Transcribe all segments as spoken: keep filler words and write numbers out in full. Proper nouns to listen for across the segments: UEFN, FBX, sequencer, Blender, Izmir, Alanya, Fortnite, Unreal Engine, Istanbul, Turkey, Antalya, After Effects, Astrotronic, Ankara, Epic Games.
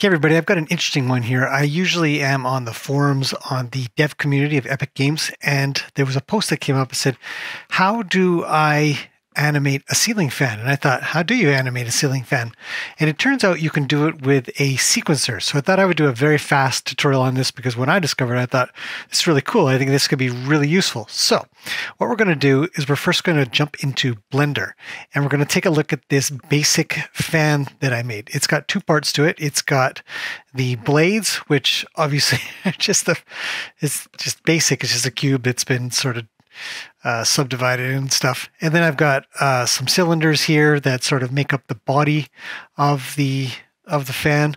Okay, everybody, I've got an interesting one here. I usually am on the forums on the dev community of Epic Games, and there was a post that came up that said, how do I animate a ceiling fan? And I thought, how do you animate a ceiling fan? And it turns out you can do it with a sequencer. So I thought I would do a very fast tutorial on this because when I discovered it, I thought, this is really cool. I think this could be really useful. So what we're going to do is we're first going to jump into Blender, and we're going to take a look at this basic fan that I made. It's got two parts to it. It's got the blades, which obviously just the it's just basic. It's just a cube that's been sort of uh, subdivided and stuff. And then I've got uh, some cylinders here that sort of make up the body of the of the fan.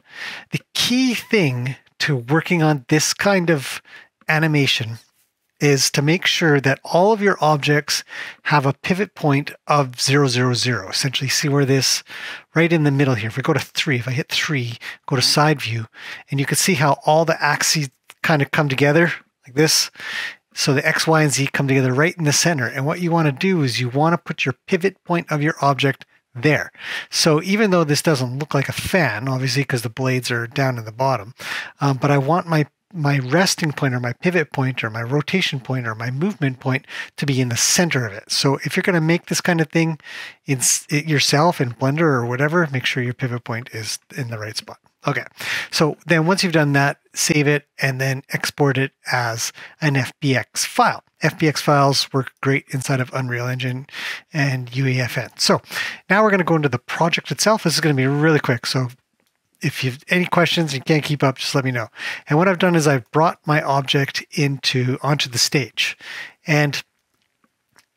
The key thing to working on this kind of animation is to make sure that all of your objects have a pivot point of zero, zero, zero. Essentially, see where this, right in the middle here. If we go to three, if I hit three, go to side view, and you can see how all the axes kind of come together like this. So the X, Y, and Z come together right in the center. And what you want to do is you want to put your pivot point of your object there. So even though this doesn't look like a fan, obviously, because the blades are down in the bottom, um, but I want my my resting point or my pivot point or my rotation point or my movement point to be in the center of it. So if you're going to make this kind of thing in it yourself in Blender or whatever, make sure your pivot point is in the right spot. Okay, so then once you've done that, save it and then export it as an F B X file. F B X files work great inside of Unreal Engine and U E F N. So now we're going to go into the project itself. This is going to be really quick. So if you have any questions and can't keep up, just let me know. And what I've done is I've brought my object into onto the stage. And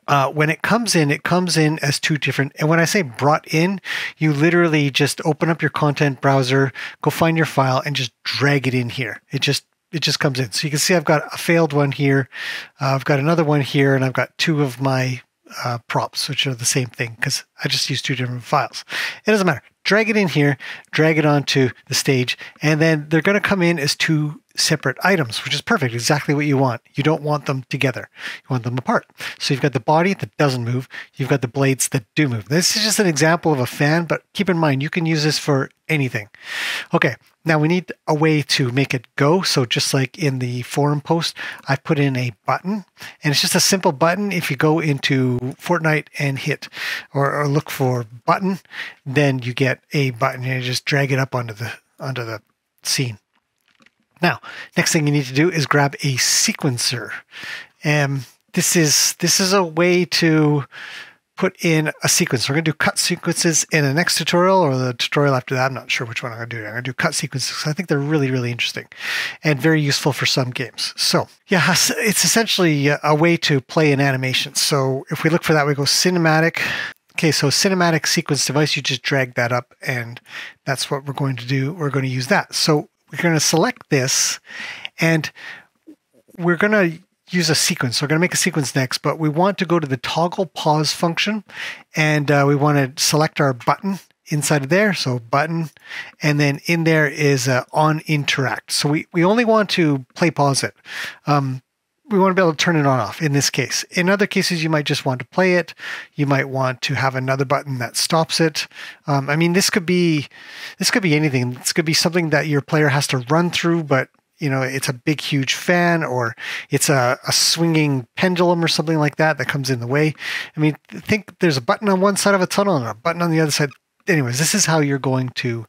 uh, when it comes in, it comes in as two different. And when I say brought in, you literally just open up your content browser, go find your file, and just drag it in here. It just it just comes in. So you can see I've got a failed one here. Uh, I've got another one here, and I've got two of my uh, props, which are the same thing because I just use two different files. It doesn't matter. Drag it in here, drag it onto the stage, and then they're going to come in as two separate items, which is perfect, exactly what you want. You don't want them together. You want them apart. So you've got the body that doesn't move. You've got the blades that do move. This is just an example of a fan, but keep in mind, you can use this for anything. Okay, now we need a way to make it go. So just like in the forum post, I put in a button, and it's just a simple button. If you go into Fortnite and hit or, or look for button, then you get a button and you just drag it up onto the onto the scene. Now, next thing you need to do is grab a sequencer. And um, this is this is a way to put in a sequence. We're going to do cut sequences in the next tutorial or the tutorial after that. I'm not sure which one I'm going to do. I'm going to do cut sequences. I think they're really, really interesting and very useful for some games. So yeah, it's essentially a way to play an animation. So if we look for that, we go cinematic. Okay, so cinematic sequence device, you just drag that up, and that's what we're going to do. We're going to use that. So we're going to select this, and we're going to use a sequence. So we're going to make a sequence next, but we want to go to the toggle pause function, and uh, we want to select our button inside of there. So button, and then in there is uh, on interact. So we, we only want to play pause it. Um, We want to be able to turn it on off in this case. In other cases, you might just want to play it. You might want to have another button that stops it. Um, I mean, this could be this could be anything. This could be something that your player has to run through, but you know, it's a big, huge fan, or it's a, a swinging pendulum or something like that that comes in the way. I mean, think there's a button on one side of a tunnel and a button on the other side. Anyways, this is how you're going to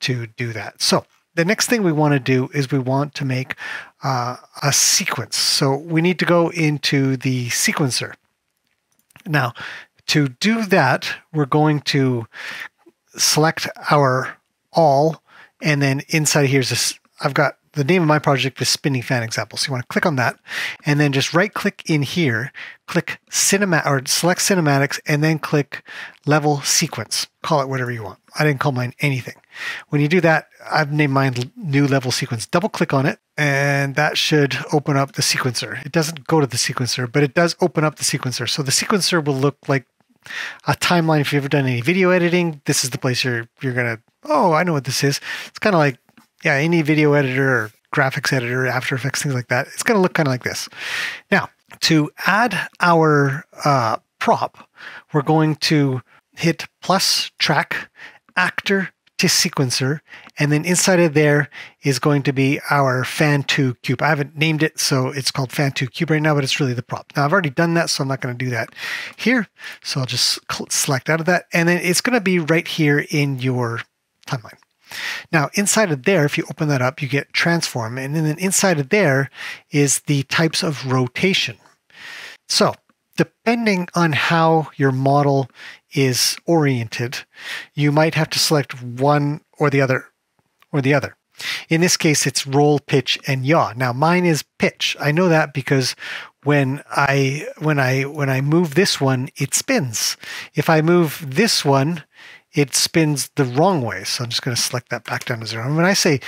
to do that. So the next thing we want to do is we want to make uh, a sequence. So we need to go into the sequencer. Now, to do that, we're going to select our all, and then inside here's this. I've got the name of my project is Spinning Fan Example. So you want to click on that, and then just right click in here, click cinema or select cinematics, and then click level sequence. Call it whatever you want. I didn't call mine anything. When you do that, I've named mine new level sequence. Double click on it, and that should open up the sequencer. It doesn't go to the sequencer, but it does open up the sequencer. So the sequencer will look like a timeline. If you've ever done any video editing, this is the place you're you're gonna, oh, I know what this is. It's kind of like, yeah, any video editor or graphics editor, After Effects, things like that. It's gonna look kind of like this. Now, to add our uh, prop, we're going to hit plus track, actor to sequencer, and then inside of there is going to be our fan two cube. I haven't named it, so it's called fan two cube right now, but it's really the prop. Now I've already done that, so I'm not going to do that here. So I'll just select out of that, and then it's going to be right here in your timeline. Now inside of there, if you open that up, you get transform, and then inside of there is the types of rotation. So depending on how your model is oriented, you might have to select one or the other or the other. In this case, it's roll, pitch, and yaw. Now mine is pitch. I know that because when I when I when I move this one, it spins. If I move this one, it spins the wrong way. So I'm just going to select that back down to zero. And when I say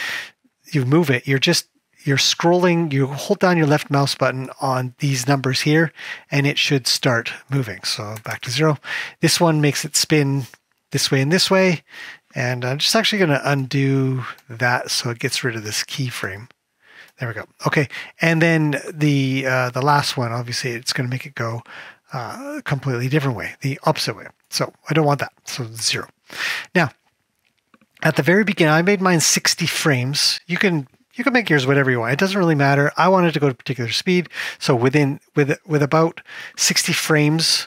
you move it, you're just you're scrolling, you hold down your left mouse button on these numbers here, and it should start moving. So back to zero. This one makes it spin this way and this way. And I'm just actually going to undo that so it gets rid of this keyframe. There we go. Okay. And then the uh, the last one, obviously, it's going to make it go uh, a completely different way, the opposite way. So I don't want that. So zero. Now, at the very beginning, I made mine sixty frames. You can you can make yours whatever you want. It doesn't really matter. I wanted to go to a particular speed. So within with with about sixty frames.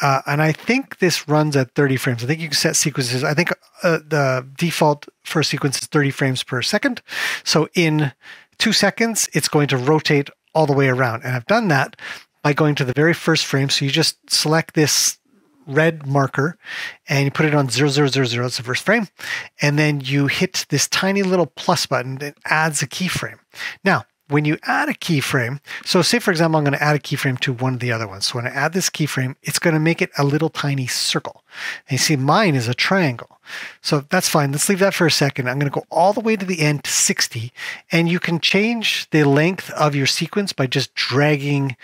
Uh, and I think this runs at thirty frames. I think you can set sequences. I think uh, the default for a sequence is thirty frames per second. So in two seconds, it's going to rotate all the way around. And I've done that by going to the very first frame. So you just select this red marker and you put it on zero, zero, zero, zero. It's the first frame. And then you hit this tiny little plus button that adds a keyframe. Now, when you add a keyframe, so say for example, I'm going to add a keyframe to one of the other ones. So when I add this keyframe, it's going to make it a little tiny circle. And you see mine is a triangle. So that's fine. Let's leave that for a second. I'm going to go all the way to the end to sixty. And you can change the length of your sequence by just dragging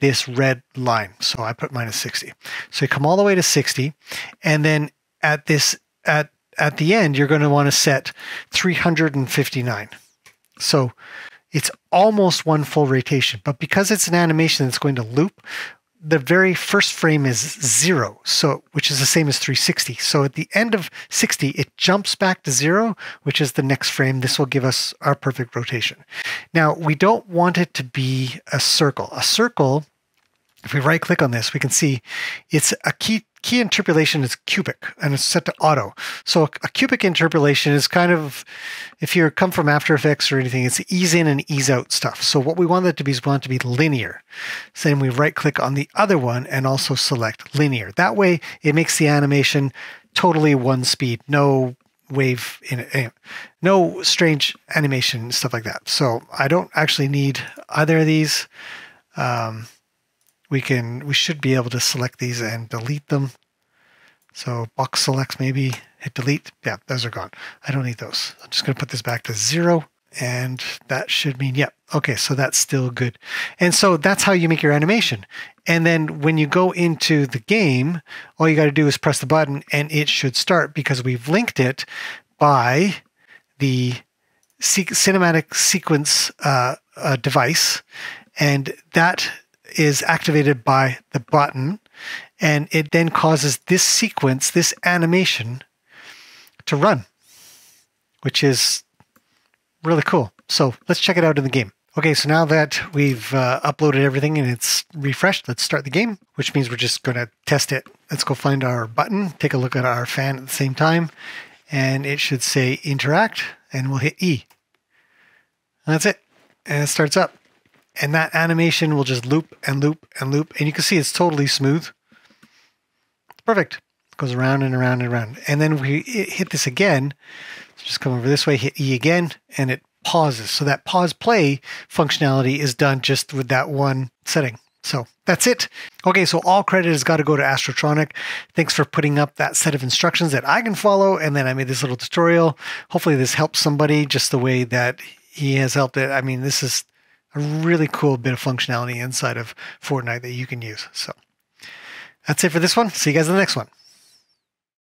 this red line. So I put mine at sixty. So you come all the way to sixty. And then at this, at, at the end, you're going to want to set three hundred fifty-nine. So it's almost one full rotation, but because it's an animation that's going to loop, the very first frame is zero, so which is the same as three sixty. So at the end of sixty, it jumps back to zero, which is the next frame. This will give us our perfect rotation. Now, we don't want it to be a circle. A circle, if we right-click on this, we can see it's a key key interpolation is cubic, and it's set to auto. So a cubic interpolation is kind of, if you come from After Effects or anything, it's ease in and ease out stuff. So what we want that to be is we want it to be linear. So then we right click on the other one and also select linear. That way it makes the animation totally one speed, no wave in it, no strange animation, stuff like that. So I don't actually need either of these. Um, We can, we should be able to select these and delete them. So box selects, maybe hit delete. Yeah, those are gone. I don't need those. I'm just going to put this back to zero, and that should mean, yep. Yeah, okay. So that's still good. And so that's how you make your animation. And then when you go into the game, all you got to do is press the button and it should start because we've linked it by the cinematic sequence uh, uh, device. And that is activated by the button, and it then causes this sequence, this animation to run, which is really cool. So let's check it out in the game. Okay, so now that we've uh, uploaded everything and it's refreshed, let's start the game, which means we're just going to test it. Let's go find our button, take a look at our fan at the same time, and it should say interact, and we'll hit E. And that's it. And it starts up. And that animation will just loop and loop and loop. And you can see it's totally smooth. It's perfect. It goes around and around and around. And then we hit this again. So just come over this way, hit E again, and it pauses. So that pause play functionality is done just with that one setting. So that's it. Okay, so all credit has got to go to Astrotronic. Thanks for putting up that set of instructions that I can follow. And then I made this little tutorial. Hopefully this helps somebody just the way that he has helped it. I mean, this is a really cool bit of functionality inside of Fortnite that you can use. So that's it for this one. See you guys in the next one.